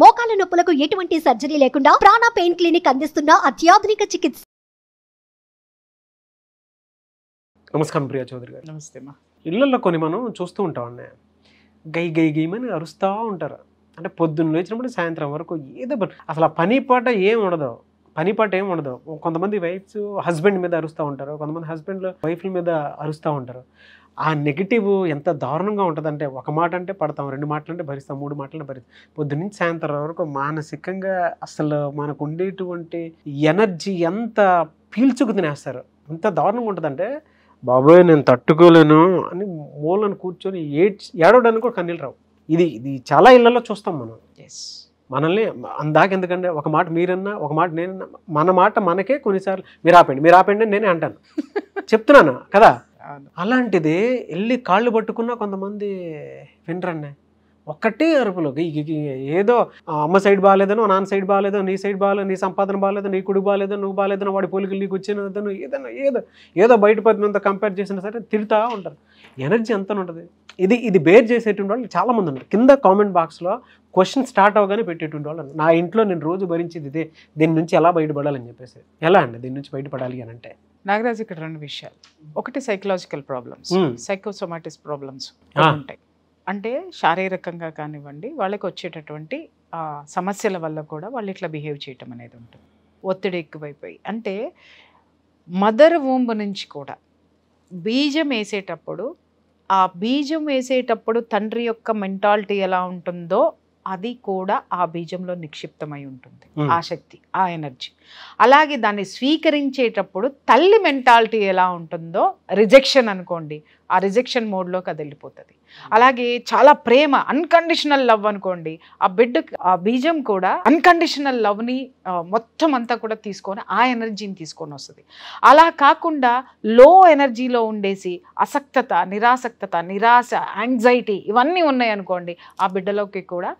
మోకాల నొప్పులకు ఎటువంటి సర్జరీ లేకుండా ప్రాణ పెయిన్ క్లినిక్ అందిస్తున్న అత్యాధునిక చికిత్స. నమస్కారం ప్రియా చౌదరి గారు. నమస్తే మా. ఇళ్లలో కొన్ని మనం చూస్తూ ఉంటాం అన్నయ్య, గై గై గైమని అరుస్తూ ఉంటారు. అంటే పొద్దున్న లేచినప్పుడు సాయంత్రం వరకు ఏదో అసలు ఆ పని పాట ఏం ఉండదు. కొంతమంది వైఫ్స్ హస్బెండ్ మీద అరుస్తూ ఉంటారు, కొంతమంది హస్బెండ్లు వైఫ్ల మీద అరుస్తూ ఉంటారు. ఆ నెగిటివ్ ఎంత దారుణంగా ఉంటుందంటే, ఒక మాట అంటే పడతాం, రెండు మాటలంటే భరిస్తాం, మూడు మాటలంటే భరిస్తాం. పొద్దునుంచి సాయంత్రం వరకు మానసికంగా అసలు మనకు ఉండేటువంటి ఎనర్జీ ఎంత పీల్చుకు తినేస్తారు. ఎంత దారుణంగా ఉంటుందంటే, బాబోయ్ నేను తట్టుకోలేను అని మూలను కూర్చొని ఏడవడానికి కూడా కన్నీళ్ళు రావు. ఇది చాలా ఇళ్లలో చూస్తాం మనం. మనల్ని అందాక, ఎందుకంటే ఒక మాట మీరన్నా, ఒక మాట నేనన్నా, మన మాట మనకే కొన్నిసార్లు మీరు ఆపండి అని నేనే అంటాను, చెప్తున్నాను కదా. అలాంటిది వెళ్ళి కాళ్ళు పట్టుకున్నా కొంతమంది వినరన్నే, ఒక్కటే అరుపులు. ఏదో అమ్మ సైడ్ బాగాలేదనో, నాన్న సైడ్ బాగాలేదో, నీ సైడ్ బాగాలేదు, నీ సంపాదన బాగాలేదు, నీ కొడుకు బాగాలేదు, నువ్వు బాగాలేదనో, వాడి పోలికలు నీకు వచ్చినదనో, ఏదో బయట పద్యంతో కంపేర్ చేసినా సరే తిడుతూ ఉంటారు. ఎనర్జీ అంతా ఉంటుంది. ఇది బేర్ చేసేటువంటి వాళ్ళు చాలామంది ఉన్నారు. కింద కామెంట్ బాక్స్లో క్వశ్చన్ స్టార్ట్ అవగానే పెట్టేటువంటి వాళ్ళు, నా ఇంట్లో నేను రోజు భరించేది ఇదే, దీని నుంచి ఎలా బయటపడాలని చెప్పేసి. ఎలా అండి దీని నుంచి బయటపడాలి అని అంటే, నాగరాజ్ ఇక్కడ రెండు విషయాలు. ఒకటి సైకలాజికల్ ప్రాబ్లమ్స్, సైకోసోమాటిస్ ప్రాబ్లమ్స్ ఉంటాయి. అంటే శారీరకంగా కానివ్వండి, వాళ్ళకి వచ్చేటటువంటి సమస్యల వల్ల కూడా వాళ్ళు ఇట్లా బిహేవ్ చేయటం అనేది ఉంటుంది. ఒత్తిడి ఎక్కువైపోయి, అంటే మదర్ వూంబ్ నుంచి కూడా బీజం వేసేటప్పుడు తండ్రి యొక్క మెంటాలిటీ ఎలా ఉంటుందో అది కూడా ఆ బీజంలో నిక్షిప్తమై ఉంటుంది. ఆ శక్తి, ఆ ఎనర్జీ. అలాగే దాన్ని స్వీకరించేటప్పుడు తల్లి మెంటాలిటీ ఎలా ఉంటుందో, రిజెక్షన్ అనుకోండి, ఆ రిజెక్షన్ మోడ్లోకి అది వెళ్ళిపోతుంది. అలాగే చాలా ప్రేమ, అన్కండిషనల్ లవ్ అనుకోండి, ఆ బిడ్డకు ఆ బీజం కూడా అన్కండిషనల్ లవ్ని మొత్తం అంతా కూడా తీసుకొని ఆ ఎనర్జీని తీసుకొని వస్తుంది. అలా కాకుండా లో ఎనర్జీలో ఉండేసి అసక్తత, నిరాశ, యాంగ్జైటీ ఇవన్నీ ఉన్నాయనుకోండి, ఆ బిడ్డలోకి కూడా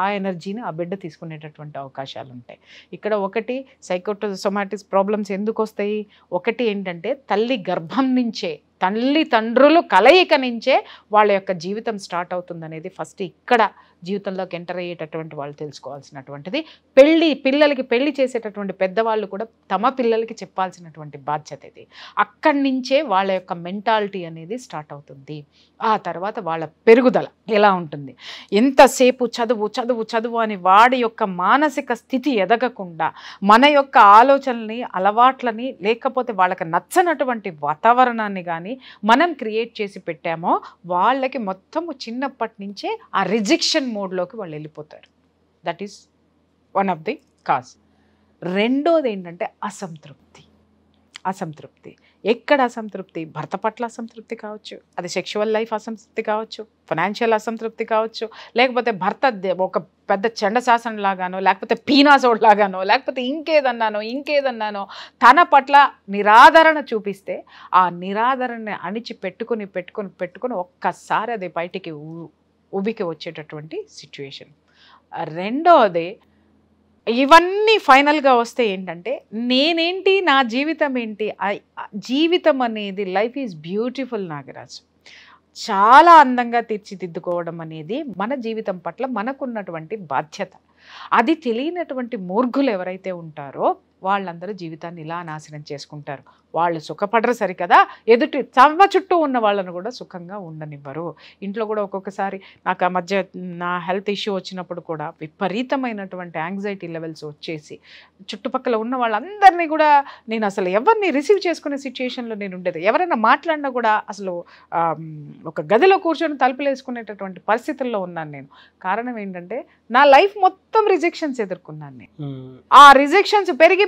ఆ ఎనర్జీని ఆ బిడ్డ తీసుకునేటటువంటి అవకాశాలు ఉంటాయి. ఇక్కడ ఒకటి సైకోసోమాటిక్ ప్రాబ్లమ్స్ ఎందుకు వస్తాయి, ఒకటి ఏంటంటే తల్లి గర్భం నుంచే, తల్లిదండ్రులు కలయిక నుంచే వాళ్ళ యొక్క జీవితం స్టార్ట్ అవుతుందనేది ఫస్ట్ ఇక్కడ జీవితంలోకి ఎంటర్ అయ్యేటటువంటి వాళ్ళు తెలుసుకోవాల్సినటువంటిది. పిల్లలకి పెళ్లి చేసేటటువంటి పెద్దవాళ్ళు కూడా తమ పిల్లలకి చెప్పాల్సినటువంటి బాధ్యత ఇది. అక్కడి నుంచే వాళ్ళ యొక్క మెంటాలిటీ అనేది స్టార్ట్ అవుతుంది. ఆ తర్వాత వాళ్ళ పెరుగుదల ఎలా ఉంటుంది, ఎంతసేపు చదువు అని వాడి యొక్క మానసిక స్థితి ఎదగకుండా, మన యొక్క ఆలోచనల్ని, అలవాట్లని, లేకపోతే వాళ్ళకి నచ్చనటువంటి వాతావరణాన్ని కానీ మనం క్రియేట్ చేసి పెట్టామో వాళ్ళకి మొత్తము చిన్నప్పటి నుంచే ఆ రిజెక్షన్ మోడ్లోకి వాళ్ళు వెళ్ళిపోతారు. That is one of the cause. రెండోది ఏంటంటే అసంతృప్తి. ఎక్కడ అసంతృప్తి? భర్త పట్ల అసంతృప్తి కావచ్చు, అది సెక్షువల్ లైఫ్ అసంతృప్తి కావచ్చు, ఫైనాన్షియల్ అసంతృప్తి కావచ్చు, లేకపోతే భర్త ఒక పెద్ద చెండ శాసనలాగానో, లేకపోతే పీనాసోడ్లాగానో, లేకపోతే ఇంకేదన్నానో తన పట్ల నిరాదరణ చూపిస్తే, ఆ నిరాదరణని అణిచి పెట్టుకుని ఒక్కసారి అది బయటికి ఉబికి వచ్చేటటువంటి సిచ్యువేషన్. రెండోది, ఇవన్నీ ఫైనల్గా వస్తే ఏంటంటే, నేనేంటి, నా జీవితం ఏంటి, జీవితం అనేది, లైఫ్ ఈజ్ బ్యూటిఫుల్ నాగరాజ్, చాలా అందంగా తీర్చిదిద్దుకోవడం అనేది మన జీవితం పట్ల మనకున్నటువంటి బాధ్యత. అది తెలియనటువంటి మూర్ఖులు ఎవరైతే ఉంటారో వాళ్ళందరూ జీవితాన్ని ఇలా నాశనం చేసుకుంటారు. వాళ్ళు సుఖపడరు సరికదా, తమ చుట్టూ ఉన్న వాళ్ళను కూడా సుఖంగా ఉండనివ్వరు. ఇంట్లో కూడా ఒక్కొక్కసారి నాకు ఆ మధ్య నా హెల్త్ ఇష్యూ వచ్చినప్పుడు కూడా విపరీతమైనటువంటి యాంగ్జైటీ లెవెల్స్ వచ్చేసి చుట్టుపక్కల ఉన్న వాళ్ళందరినీ కూడా నేను అసలు ఎవరిని రిసీవ్ చేసుకునే సిచ్యుయేషన్లో నేను ఉండేది. ఎవరైనా మాట్లాడినా కూడా అసలు ఒక గదిలో కూర్చొని తలుపులేసుకునేటటువంటి పరిస్థితుల్లో ఉన్నాను నేను. కారణం ఏంటంటే నా లైఫ్ మొత్తం రిజెక్షన్స్ ఎదుర్కొన్నాను నేను. ఆ రిజెక్షన్స్ పెరిగి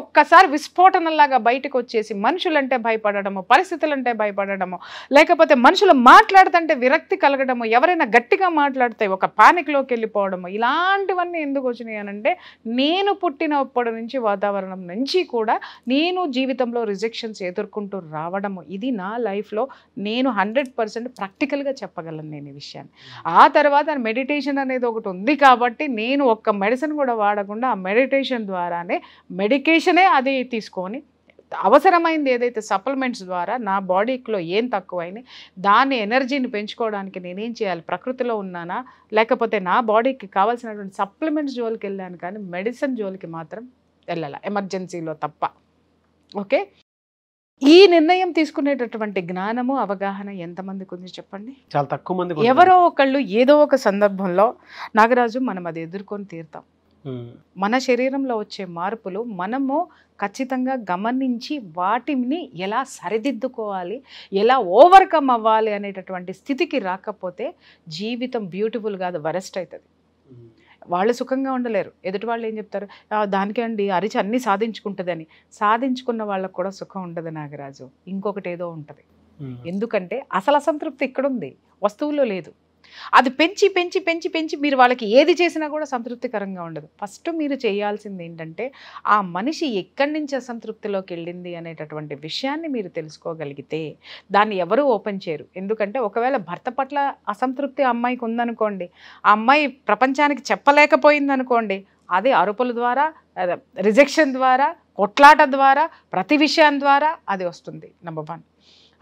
ఒక్కసారి విస్ఫోటనలాగా బయటకు వచ్చేసి మనుషులంటే భయపడడము, పరిస్థితులంటే భయపడడము, లేకపోతే మనుషులు మాట్లాడుతుంటే విరక్తి కలగడము, ఎవరైనా గట్టిగా మాట్లాడితే ఒక పానిక్లోకి వెళ్ళిపోవడము, ఇలాంటివన్నీ ఎందుకు వచ్చినాయి అనంటే, నేను పుట్టినప్పటి నుంచి వాతావరణం నుంచి కూడా నేను జీవితంలో రిజెక్షన్స్ ఎదుర్కొంటూ రావడము. ఇది నా లైఫ్లో నేను 100% ప్రాక్టికల్గా చెప్పగలను నేను ఈ విషయాన్ని. ఆ తర్వాత మెడిటేషన్ అనేది ఒకటి ఉంది కాబట్టి నేను ఒక్క మెడిసిన్ కూడా వాడకుండా ఆ మెడిటేషన్ ద్వారా మెడికేషనే అది తీసుకొని అవసరమైంది ఏదైతే సప్లిమెంట్స్ ద్వారా నా బాడీకిలో ఏం తక్కువైంది దాని ఎనర్జీని పెంచుకోవడానికి నేనేం చేయాలి, ప్రకృతిలో ఉన్నానా లేకపోతే నా బాడీకి కావాల్సినటువంటి సప్లిమెంట్స్ జోలికి వెళ్ళాను కానీ మెడిసిన్ జోలికి మాత్రం వెళ్ళాలి ఎమర్జెన్సీలో తప్ప. ఓకే, ఈ నిర్ణయం తీసుకునేటటువంటి జ్ఞానము అవగాహన ఎంతమందికి ఉంది చెప్పండి? చాలా తక్కువ మంది. ఎవరో ఒకళ్ళు ఏదో ఒక సందర్భంలో నాగరాజు మనం అది ఎదుర్కొని తీరుతాం. మన శరీరంలో వచ్చే మార్పులు మనము ఖచ్చితంగా గమనించి వాటిని ఎలా సరిదిద్దుకోవాలి, ఎలా ఓవర్కమ్ అవ్వాలి అనేటటువంటి స్థితికి రాకపోతే జీవితం బ్యూటిఫుల్ కాదు, వరెస్ట్ అవుతుంది. వాళ్ళు సుఖంగా ఉండలేరు. ఎదుటి వాళ్ళు ఏం చెప్తారు, దానికండి అరిచి అన్నీ సాధించుకుంటుందని. సాధించుకున్న వాళ్ళకు కూడా సుఖం ఉండదు నాగరాజు, ఇంకొకటి ఏదో ఉంటుంది. ఎందుకంటే అసలు అసంతృప్తి ఇక్కడుంది, వస్తువుల్లో లేదు. అది పెంచి పెంచి పెంచి పెంచి మీరు వాళ్ళకి ఏది చేసినా కూడా సంతృప్తికరంగా ఉండదు. ఫస్ట్ మీరు చేయాల్సింది ఏంటంటే ఆ మనిషి ఎక్కడి నుంచి అసంతృప్తిలోకి వెళ్ళింది అనేటటువంటి విషయాన్ని మీరు తెలుసుకోగలిగితే దాన్ని ఎవరూ ఓపెన్ చేయరు. ఎందుకంటే ఒకవేళ భర్త పట్ల అసంతృప్తి అమ్మాయికి ఉందనుకోండి, ఆ అమ్మాయి ప్రపంచానికి చెప్పలేకపోయిందనుకోండి, అదే అరుపుల ద్వారా, రిజెక్షన్ ద్వారా, కొట్లాట ద్వారా, ప్రతి విషయం ద్వారా అది వస్తుంది. నంబర్ 1,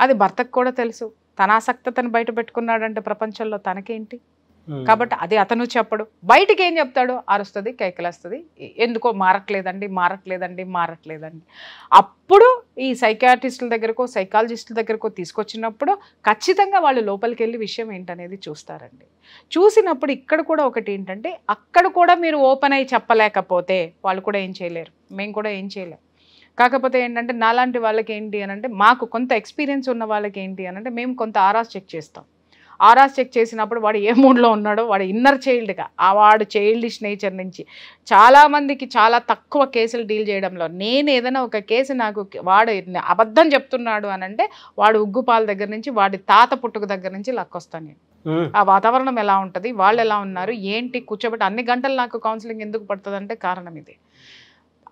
అది భర్తకు కూడా తెలుసు. తన ఆసక్తతను బయట పెట్టుకున్నాడంటే ప్రపంచంలో తనకేంటి, కాబట్టి అది అతను చెప్పడు. బయటికి ఏం చెప్తాడు, అరుస్తుంది, కైకలేస్తుంది, ఎందుకో మారట్లేదండి మారట్లేదండి మారట్లేదండి. అప్పుడు ఈ సైకియాట్రిస్టుల దగ్గరకో సైకాలజిస్టుల దగ్గరకో తీసుకొచ్చినప్పుడు ఖచ్చితంగా వాళ్ళు లోపలికి వెళ్ళి విషయం ఏంటనేది చూస్తారండి. చూసినప్పుడు ఇక్కడ కూడా ఒకటి ఏంటంటే అక్కడ కూడా మీరు ఓపెన్ అయ్యి చెప్పలేకపోతే వాళ్ళు కూడా ఏం చేయలేరు, మేము కూడా ఏం చేయలేము. కాకపోతే ఏంటంటే నాలాంటి వాళ్ళకి ఏంటి అని అంటే, మాకు కొంత ఎక్స్పీరియన్స్ ఉన్న వాళ్ళకి ఏంటి అని అంటే మేము కొంత ఆర్ఆర్స్ చెక్ చేస్తాం. ఆర్ఆర్స్ చెక్ చేసినప్పుడు వాడు ఏ మూడ్లో ఉన్నాడో, వాడు ఇన్నర్ చైల్డ్గా, ఆ వాడు చైల్డిష్ నేచర్ నుంచి చాలామందికి చాలా తక్కువ కేసులు డీల్ చేయడంలో నేను ఏదైనా ఒక కేసు నాకు వాడు అబద్ధం చెప్తున్నాడు అని అంటే వాడు ఉగ్గుపాల దగ్గర నుంచి, వాడి తాత పుట్టుక దగ్గర నుంచి లక్కొస్తాను నేను. ఆ వాతావరణం ఎలా ఉంటుంది, వాళ్ళు ఎలా ఉన్నారు, ఏంటి కూర్చోబెట్టి అన్ని గంటలు నాకు కౌన్సిలింగ్ ఎందుకు పడుతుంది అంటే కారణం ఇది.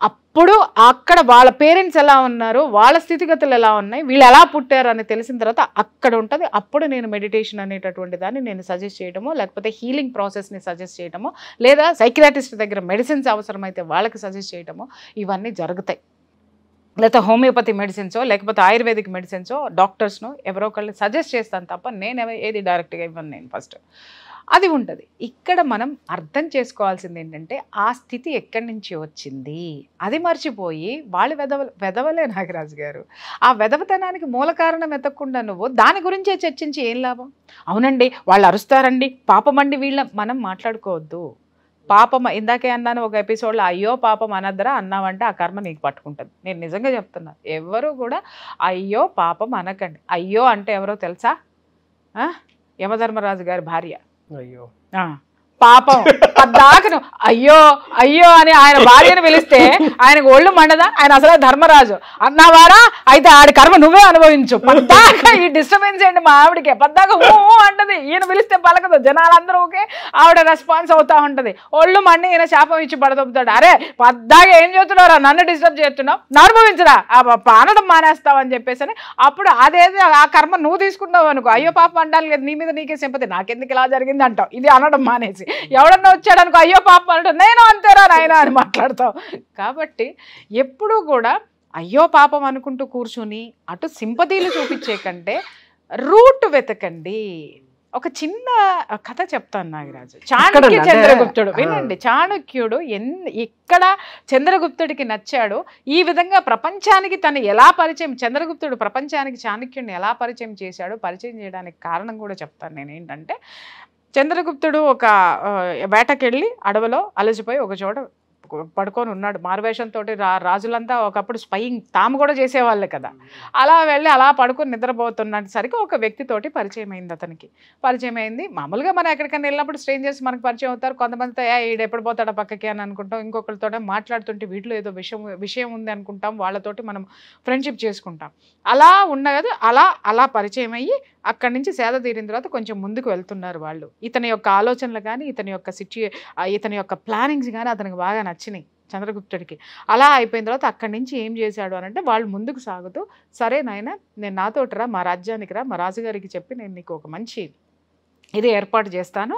అప్పుడు అక్కడ వాళ్ళ పేరెంట్స్ ఎలా ఉన్నారు, వాళ్ళ స్థితిగతులు ఎలా ఉన్నాయి, వీళ్ళు ఎలా పుట్టారు అని తెలిసిన తర్వాత అక్కడ ఉంటుంది. అప్పుడు నేను మెడిటేషన్ అనేటటువంటి దాన్ని నేను సజెస్ట్ చేయడమో, లేకపోతే హీలింగ్ ప్రాసెస్ని సజెస్ట్ చేయడమో, లేదా సైకియాట్రిస్ట్ దగ్గర మెడిసిన్స్ అవసరమైతే వాళ్ళకి సజెస్ట్ చేయడమో ఇవన్నీ జరుగుతాయి. లేకపోతే హోమియోపతి మెడిసిన్సో లేకపోతే ఆయుర్వేదిక్ మెడిసిన్సో డాక్టర్స్ను ఎవరో ఒకళ్ళు సజెస్ట్ చేస్తాను తప్ప నేను ఏది డైరెక్ట్గా ఇవ్వను. నేను ఫస్ట్ అది ఉంటుంది. ఇక్కడ మనం అర్థం చేసుకోవాల్సింది ఏంటంటే ఆ స్థితి ఎక్కడి నుంచి వచ్చింది అది మర్చిపోయి వాళ్ళు వెదవలే నాగరాజు గారు. ఆ వెదవతనానికి మూల కారణం వెతకుండా నువ్వు దాని గురించే చర్చించి ఏం లాభం? అవునండి వాళ్ళు అరుస్తారండి, పాపమండి వీళ్ళ, మనం మాట్లాడుకోవద్దు. పాపం ఇందాకే అన్నాను ఒక ఎపిసోడ్లో, అయ్యో పాపం అనద్దరా అన్నావంటే ఆ కర్మ నీకు పట్టుకుంటుంది. నేను నిజంగా చెప్తున్నా, ఎవరు కూడా అయ్యో పాపం అనకండి. అయ్యో అంటే ఎవరో తెలుసా, యమధర్మరాజు గారి భార్య. అయ్యో పాపం పద్దాకను అయ్యో అయ్యో అని ఆయన భార్యను పిలిస్తే ఆయనకు ఒళ్ళు మండదా? ఆయన అసలే ధర్మరాజు అన్నవారా? అయితే ఆడి కర్మ నువ్వే అనుభవించు. పద్దాక ఈ డిస్టర్బెన్స్ ఏంటి మా ఆవిడకే, పద్దాక ఊ అంటది, ఈయన పిలిస్తే పలకదు, జనాలందరూ ఒకే ఆవిడ రెస్పాన్స్ అవుతా ఉంటుంది. ఒళ్ళు మండి ఈయన శాపం ఇచ్చి పడదొప్పుతాడు, అరే పద్దాక ఏం చేస్తున్నారా, నన్ను డిస్టర్బ్ చేస్తున్నావు, అనుభవించరా, అనడం మానేస్తావు అని చెప్పేసి అని. అప్పుడు అదేది ఆ కర్మ నువ్వు తీసుకున్నావు అనుకో, అయ్యో పాపం అండాలి కదా, నీ మీద నీకే సింపతి, నాకెందుకు ఇలా జరిగింది అంటావు. ఇది అనడం మానేసి ఎవడన్నా వచ్చాడు అనుకో, అయ్యో పాపం అంటూ నేను అంతేరా నాయనా అని మాట్లాడతావు. కాబట్టి ఎప్పుడూ కూడా అయ్యో పాపం అనుకుంటూ కూర్చుని అటు సింపతీలు చూపించే కంటే రూట్ వెతకండి. ఒక చిన్న కథ చెప్తాను నాగరాజు. చాణక్య చంద్రగుప్తుడు వినండి. చాణక్యుడు ఇక్కడ చంద్రగుప్తుడికి నచ్చాడు. ఈ విధంగా ప్రపంచానికి తను ఎలా పరిచయం, చంద్రగుప్తుడు ప్రపంచానికి చాణక్యుడిని ఎలా పరిచయం చేశాడు, పరిచయం చేయడానికి కారణం కూడా చెప్తాను నేను. ఏంటంటే చంద్రగుప్తుడు ఒక వేటకెళ్ళి అడవిలో అలసిపోయి ఒక చోట పడుకొని ఉన్నాడు. మారువేషంతో రాజులంతా ఒకప్పుడు స్పైయింగ్ తాము కూడా చేసేవాళ్ళు కదా, అలా వెళ్ళి అలా పడుకొని నిద్రపోతున్నసరికి ఒక వ్యక్తితోటి పరిచయం అయింది. అతనికి పరిచయం అయింది. మామూలుగా మనం ఎక్కడికైనా వెళ్ళినప్పుడు స్ట్రేంజర్స్ మనకు పరిచయం అవుతారు. కొంతమందితో ఈడు ఎప్పుడు పోతాడో పక్కకి అని అనుకుంటాం, ఇంకొకరితో మాట్లాడుతుంటే వీటిలో ఏదో విషయం ఉంది అనుకుంటాం, వాళ్ళతోటి మనం ఫ్రెండ్షిప్ చేసుకుంటాం. అలా ఉండదు, అలా అలా పరిచయం అయ్యి అక్కడి నుంచి సేద తీరిన తర్వాత కొంచెం ముందుకు వెళ్తున్నారు వాళ్ళు. ఇతని యొక్క ఆలోచనలు కానీ, ఇతని యొక్క ప్లానింగ్స్ కానీ అతనికి బాగా నచ్చినాయి చంద్రగుప్తుడికి. అలా అయిపోయిన తర్వాత అక్కడి నుంచి ఏం చేశాడు అని అంటే వాళ్ళు ముందుకు సాగుతూ, సరే నాయన నేను నాతోటి రా, మా రాజ్యానికి రా, మా రాజుగారికి చెప్పి నేను నీకు ఒక మంచి ఇది ఏర్పాటు చేస్తాను,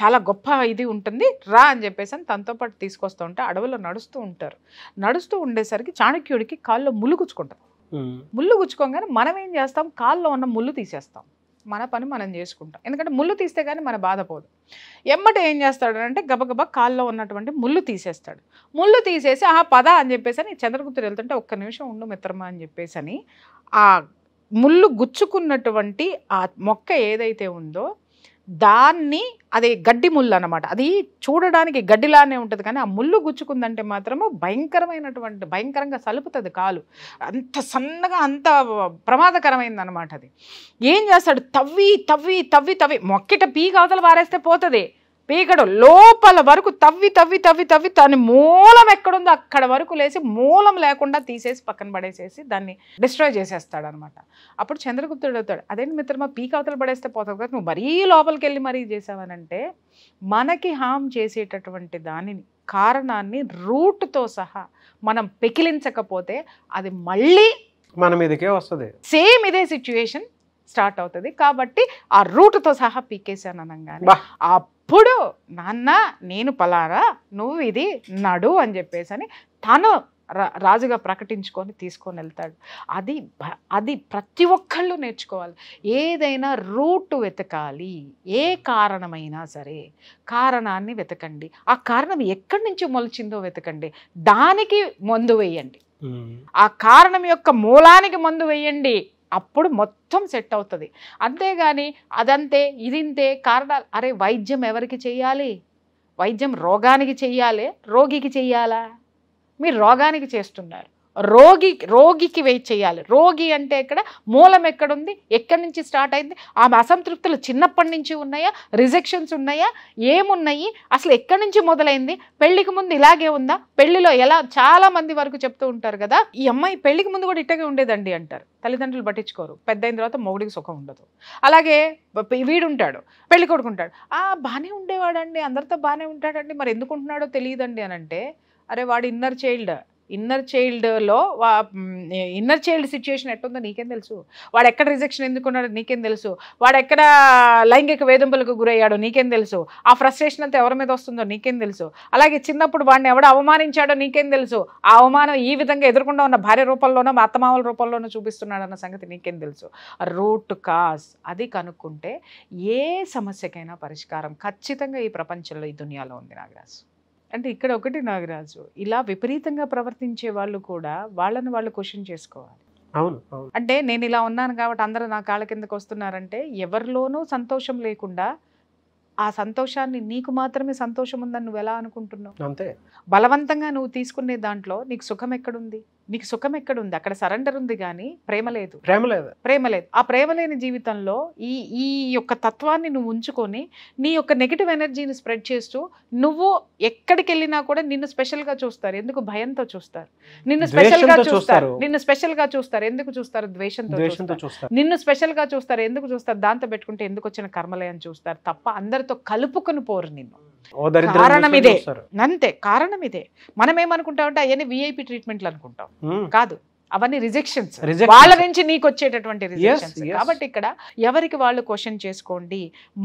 చాలా గొప్ప ఇది ఉంటుంది రా అని చెప్పేసి అని తనతో పాటు తీసుకొస్తూ ఉంటా. అడవుల్లో నడుస్తూ ఉంటారు. నడుస్తూ ఉండేసరికి చాణక్యుడికి కాళ్ళలో ముళ్ళు గుచ్చుకుంటారు. ముళ్ళు గుచ్చుకోగానే మనం ఏం చేస్తాం, కాళ్ళలో ఉన్న ముళ్ళు తీసేస్తాం, మన పని మనం చేసుకుంటాం. ఎందుకంటే ముళ్ళు తీస్తే కానీ మన బాధపోదు. ఎమ్మటే ఏం చేస్తాడు అంటే గబగబా కాళ్ళలో ఉన్నటువంటి ముళ్ళు తీసేస్తాడు. ముళ్ళు తీసేసి ఆ పద అని చెప్పేసి అని చంద్రగుప్తుడు వెళ్తుంటే ఒక్క నిమిషం ఉండు మిత్రమా అని చెప్పేసి అని ఆ ముళ్ళు గుచ్చుకున్నటువంటి ఆ మొక్క ఏదైతే ఉందో దాన్ని, అది గడ్డి ముళ్ళు అనమాట, అది చూడడానికి గడ్డిలానే ఉంటుంది కానీ ఆ ముళ్ళు గుచ్చుకుందంటే మాత్రము భయంకరమైనటువంటి భయంకరంగా సలుపుతుంది కాలు, అంత సన్నగా అంత ప్రమాదకరమైంది అనమాట. అది ఏం చేస్తాడు, తవ్వి తవ్వి తవ్వి తవ్వి మొక్కట పీకవతలు వారేస్తే పోతుంది, పీకడు లోపల వరకు తవ్వి తవ్వి తవ్వి తవ్వి దాని మూలం ఎక్కడుందో అక్కడ వరకు లేసి మూలం లేకుండా తీసేసి పక్కన పడేసేసి దాన్ని డిస్ట్రాయ్ చేసేస్తాడు అనమాట. అప్పుడు చంద్రగుప్తుడు అవుతాడు, అదేంటి మిత్రమా పీక అవతలు పడేస్తే పోతావు కదా, నువ్వు మరీ లోపలికి వెళ్ళి మరీ చేసావనంటే మనకి హామ్ చేసేటటువంటి దానిని కారణాన్ని రూట్తో సహా మనం పెకిలించకపోతే అది మళ్ళీ మన మీదకే వస్తుంది. సేమ్ ఇదే సిచ్యువేషన్ స్టార్ట్ అవుతుంది. కాబట్టి ఆ రూట్తో సహా పీకేసాను అనగానే అప్పుడు నాన్న నేను పలారా నువ్వు ఇది నడు అని చెప్పేసి అని తను రాజుగా ప్రకటించుకొని తీసుకొని వెళ్తాడు. అది అది ప్రతి ఒక్కళ్ళు నేర్చుకోవాలి. ఏదైనా రూట్ వెతకాలి, ఏ కారణమైనా సరే కారణాన్ని వెతకండి, ఆ కారణం ఎక్కడి నుంచి మొలిచిందో వెతకండి, దానికి మందు వేయండి, ఆ కారణం యొక్క మూలానికి మందు వేయండి, అప్పుడు మొత్తం సెట్ అవుతుంది. అంతేగాని అదంతే ఇదింతే కారణాలు, అరే వైద్యం ఎవరికి చెయ్యాలి, వైద్యం రోగానికి చెయ్యాలి, రోగికి చెయ్యాలా? మీరు రోగానికి చేస్తున్నారు, రోగికి వెయిట్ చేయాలి. రోగి అంటే ఇక్కడ మూలం ఎక్కడుంది, ఎక్కడి నుంచి స్టార్ట్ అయింది, ఆ అసంతృప్తులు చిన్నప్పటి నుంచి ఉన్నాయా, రిజెక్షన్స్ ఉన్నాయా, ఏమున్నాయి, అసలు ఎక్కడి నుంచి మొదలైంది, పెళ్లికి ముందు ఇలాగే ఉందా, పెళ్లిలో ఎలా, చాలా మంది వరకు చెప్తూ ఉంటారు కదా, ఈ అమ్మాయి పెళ్లికి ముందు కూడా ఇట్టగే ఉండేదండి అంటారు. తల్లిదండ్రులు పట్టించుకోరు. పెద్ద అయిన తర్వాత మొగుడికి సుఖం ఉండదు. అలాగే వీడుంటాడు, పెళ్లి కొడుకుంటాడు, ఆ బాగానే ఉండేవాడండి, అందరితో బాగానే ఉంటాడండి, మరి ఎందుకు ఉంటున్నాడో తెలియదండి అని అంటే, అరే వాడు ఇన్నర్ చైల్డ్ సిచ్యువేషన్ ఎట్టుందో నీకేం తెలుసు, వాడు ఎక్కడ రిజెక్షన్ ఎందుకున్నాడో నీకేం తెలుసు, వాడు ఎక్కడ లైంగిక వేధింపులకు గురయ్యాడో నీకేం తెలుసు, ఆ ఫ్రస్ట్రేషన్ అంతా ఎవరి మీద వస్తుందో నీకేం తెలుసు, అలాగే చిన్నప్పుడు వాడిని ఎవడ అవమానించాడో నీకేం తెలుసు, ఆ అవమానం ఈ విధంగా ఎదుర్కొండా ఉన్న భార్య రూపంలోనో మా అత్తమామల రూపంలోనో చూపిస్తున్నాడన్న సంగతి నీకేం తెలుసు. రూట్ కాజ్ అది కనుక్కుంటే ఏ సమస్యకైనా పరిష్కారం ఖచ్చితంగా ఈ ప్రపంచంలో ఈ దునియాలో ఉంది నాగరాజు. అంటే ఇక్కడ ఒకటి నాగరాజు, ఇలా విపరీతంగా ప్రవర్తించే వాళ్ళు కూడా వాళ్ళని వాళ్ళు క్వశ్చన్ చేసుకోవాలి. అవును, అంటే నేను ఇలా ఉన్నాను కాబట్టి అందరూ నా కాళ్ళ కిందకు వస్తున్నారంటే ఎవరిలోనూ సంతోషం లేకుండా ఆ సంతోషాన్ని నీకు మాత్రమే సంతోషం ఉందని నువ్వు ఎలా అనుకుంటున్నావు? అంతే. బలవంతంగా నువ్వు తీసుకునే దాంట్లో నీకు సుఖం ఎక్కడుంది, నీకు సుఖం ఎక్కడుంది? అక్కడ సరెండర్ ఉంది కానీ ప్రేమ లేదు, ప్రేమ లేదు. ఆ ప్రేమ లేని జీవితంలో ఈ ఈ యొక్క తత్వాన్ని నువ్వు ఉంచుకొని నీ యొక్క నెగిటివ్ ఎనర్జీని స్ప్రెడ్ చేస్తూ నువ్వు ఎక్కడికి వెళ్ళినా కూడా నిన్ను స్పెషల్గా చూస్తారు. ఎందుకు? భయంతో చూస్తారు, నిన్ను స్పెషల్గా చూస్తారు. ఎందుకు చూస్తారు? ద్వేషంతో చూస్తారు. నిన్ను స్పెషల్గా చూస్తారు. ఎందుకు చూస్తారు? దాంతో పెట్టుకుంటే ఎందుకు వచ్చిన కర్మలే అని చూస్తారు తప్ప అందరితో కలుపుకొని పోరు నిన్ను. కారణం ఇదే, అంతే. కారణం ఇదే. మనం ఏమనుకుంటామంటే అవన్నీ విఐపి ట్రీట్మెంట్లు అనుకుంటాం. కాదు, అవన్నీ రిజెక్షన్స్, వాళ్ళ నుంచి నీకు వచ్చేటటువంటి రిజెక్షన్స్. కాబట్టి ఇక్కడ ఎవరికి వాళ్ళు క్వశ్చన్ చేసుకోండి.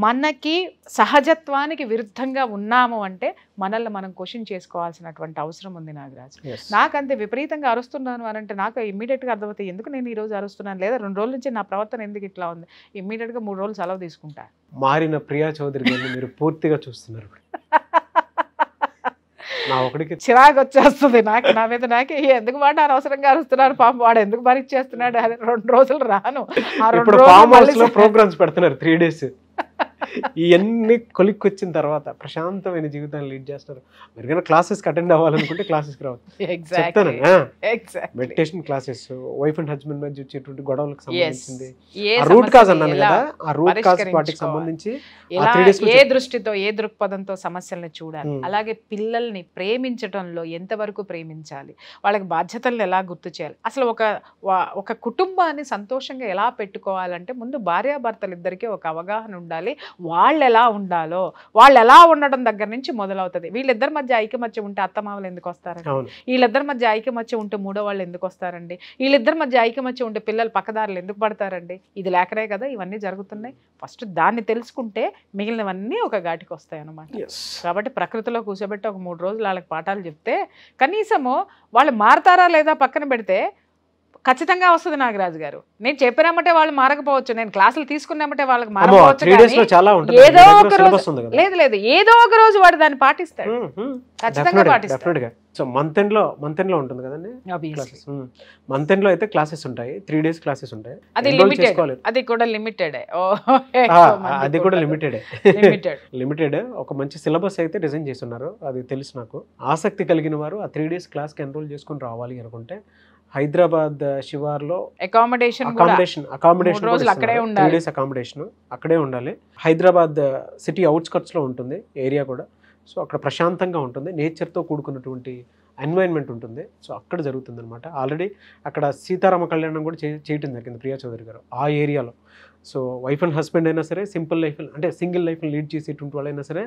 మనకి సహజత్వానికి విరుద్ధంగా ఉన్నాము అంటే మనల్ని మనం క్వశ్చన్ చేసుకోవాల్సినటువంటి అవసరం ఉంది నాగరాజు. నాకంతే విపరీతంగా అరుస్తున్నాను అని అంటే నాకు ఇమ్మీడియట్గా అర్థమవుతాయి ఎందుకు నేను ఈరోజు అరుస్తున్నాను, లేదా 2 రోజుల నుంచి నా ప్రవర్తన ఎందుకు ఇట్లా ఉంది, ఇమ్మీడియట్గా 3 రోజులు సెలవు తీసుకుంటాను. మారిన ప్రియా చౌదరి గారిని మీరు పూర్తిగా చూస్తున్నారు. చిరాకు వచ్చేస్తుంది నాకు, నా మీద నాకే ఎందుకు వాడు అనవసరంగా అరుస్తున్నారు, పాపం వాడు ఎందుకు భరించేస్తున్నాడు, అది 2 రోజులు రాను. ఇప్పుడు ఫామ్ హౌస్ లో ప్రోగ్రామ్స్ పెడుతున్నారు 3 days. ఇవన్నీ కొలిక్కొచ్చిన తర్వాత ప్రశాంతమైన జీవితాన్ని లీడ్ చేస్తారు. మీరు కన్నా క్లాసెస్కి అటెండ్ అవ్వాలనుకుంటే క్లాసెస్కి రావచ్చు. Meditation classes, wife and husband మధ్య వచ్చేటువంటి గొడవలకు సంబంధించింది రూట్ కాజ్ అన్నాను కదా, ఆ రూట్ కాజ్ వాటికి సంబంధించి ఏ దృష్టితో ఏ దృక్పథంతో సమస్యలను చూడాలి, అలాగే పిల్లల్ని ప్రేమించడంలో ఎంతవరకు ప్రేమించాలి, వాళ్ళకి బాధ్యతలను ఎలా గుర్తు చేయాలి, అసలు ఒక కుటుంబాన్ని సంతోషంగా ఎలా పెట్టుకోవాలంటే ముందు భార్యాభర్తలు ఇద్దరికీ ఒక అవగాహన ఉండాలి. వాళ్ళు ఎలా ఉండాలో, వాళ్ళు ఎలా ఉండడం దగ్గర నుంచి మొదలవుతుంది. వీళ్ళిద్దరి మధ్య ఐకమత్యం ఉంటే అత్తమామలు ఎందుకు వస్తారండి, వీళ్ళిద్దరి మధ్య ఐకమత్యం ఉంటే మూడో వాళ్ళు ఎందుకు వస్తారండి, వీళ్ళిద్దరి మధ్య ఐకమత్యం ఉంటే పిల్లలు పక్కదారులు ఎందుకు పడతారండి. ఇది లేకనే కదా ఇవన్నీ జరుగుతున్నాయి. ఫస్ట్ దాన్ని తెలుసుకుంటే మిగిలినవన్నీ ఒక ఘాటికి వస్తాయి అన్నమాట. కాబట్టి ప్రకృతిలో కూర్చోబెట్టి ఒక 3 రోజులు వాళ్ళకి పాఠాలు చెప్తే కనీసము వాళ్ళు మారతారా లేదా పక్కన పెడితే ఖచ్చితంగా వస్తుంది నాగరాజు గారు. నేను చెప్పినామంటే వాళ్ళు మారకపోవచ్చు, నేను క్లాసులు తీసుకున్నామంటే వాళ్ళకి మారకపోవచ్చు, ఏదో ఒక రోజు లేదు ఏదో ఒక రోజు వాడు దాన్ని పాటిస్తాడు, ఖచ్చితంగా పాటిస్తాడు. సో మంత్ ఎండ్లో ఉంటుంది కదండి క్లాసెస్. మంత్ ఎండ్లో అయితే క్లాసెస్ ఉంటాయి, 3 days క్లాసెస్ ఉంటాయి. అది కూడా లిమిటెడ్. ఒక మంచి సిలబస్ అయితే డిజైన్ చేస్తున్నారు, అది తెలుసు నాకు. ఆసక్తి కలిగిన వారు ఆ 3 days క్లాస్కి ఎన్రోల్ చేసుకుని రావాలి అనుకుంటే హైదరాబాద్ శివార్లో అకామిడేషన్ అక్కడే ఉండాలి. హైదరాబాద్ సిటీ అవుట్స్కట్స్లో ఉంటుంది ఏరియా కూడా. సో అక్కడ ప్రశాంతంగా ఉంటుంది, నేచర్తో కూడుకున్నటువంటి ఎన్వైరన్మెంట్ ఉంటుంది. సో అక్కడ జరుగుతుంది అనమాట. ఆల్రెడీ అక్కడ సీతారామ కళ్యాణం కూడా చేయటం జరిగింది ప్రియా చౌదరి గారు ఆ ఏరియాలో. సో వైఫ్ అండ్ హస్బెండ్ అయినా సరే, సింపుల్ లైఫ్ అంటే సింగిల్ లైఫ్ని లీడ్ చేసేటువంటి వాళ్ళైనా సరే,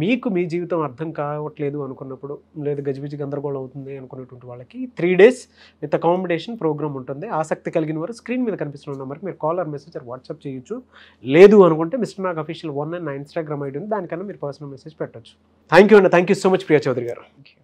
మీకు మీ జీవితం అర్థం కావట్లేదు అనుకున్నప్పుడు, లేదు గజిబిజి గందరగోళం అవుతుంది అనుకునేటువంటి వాళ్ళకి 3 days విత్ అకామిడేషన్ ప్రోగ్రామ్ ఉంటుంది. ఆసక్తి కలిగిన వారు స్క్రీన్ మీద కనిపిస్తున్న నెంబర్కి మీరు call or message or WhatsApp చేయొచ్చు. లేదు అనుకుంటే మిస్టర్ నాగ్ అఫీషియల్ 1 అని నా ఇన్స్టాగ్రామ్ ఐడి ఉంది, దానికన్నా మీరు పర్సనల్ మెసేజ్ పెట్టచ్చు. థ్యాంక్ యూ అండి, thank you so much Priya Chowdary గారు.